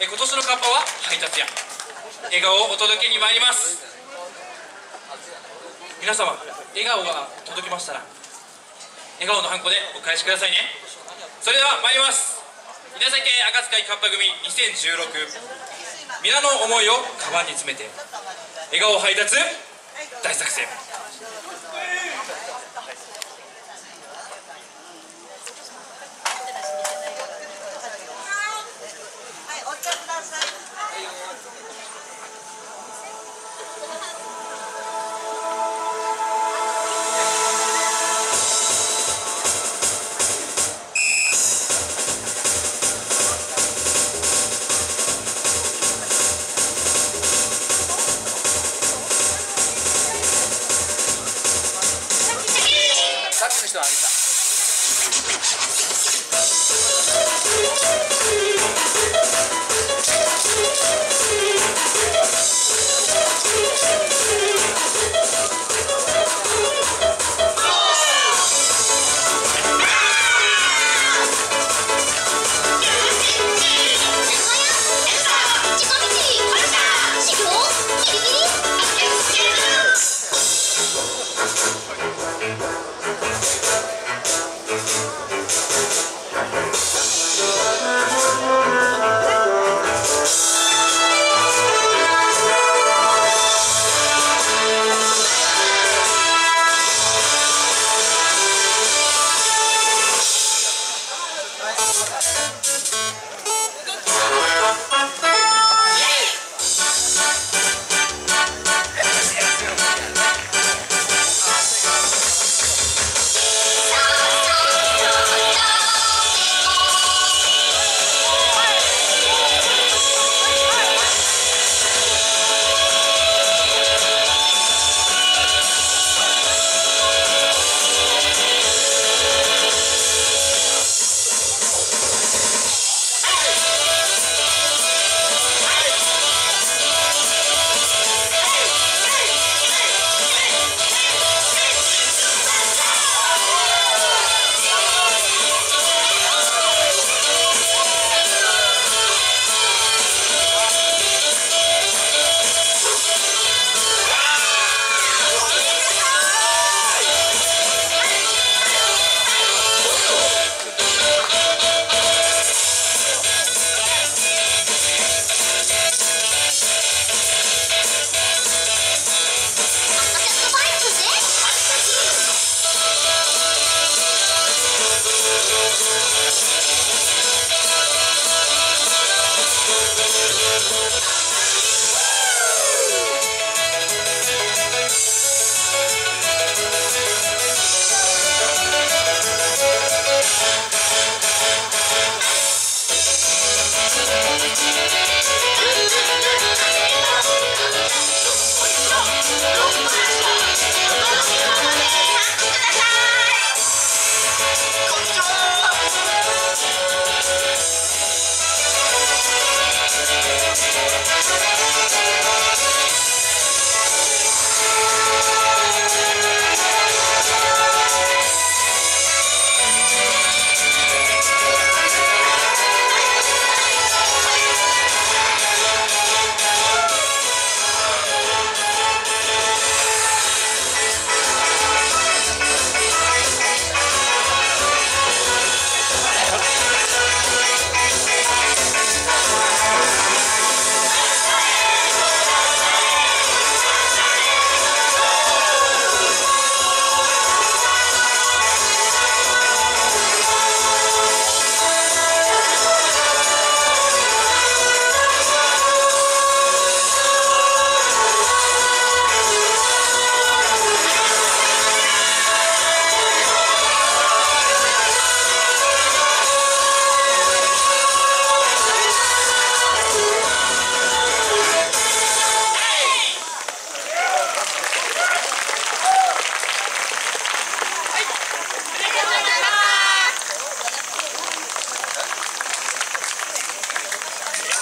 今年のカッパは配達屋、笑顔をお届けに参ります。皆様、笑顔が届きましたら笑顔のハンコでお返しくださいね。それでは参ります。稲崎家赤塚カッパ組2016、皆の思いをカバンに詰めて笑顔配達大作戦。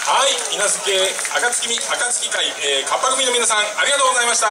はい、稲月赤月会、カッパ組の皆さんありがとうございました。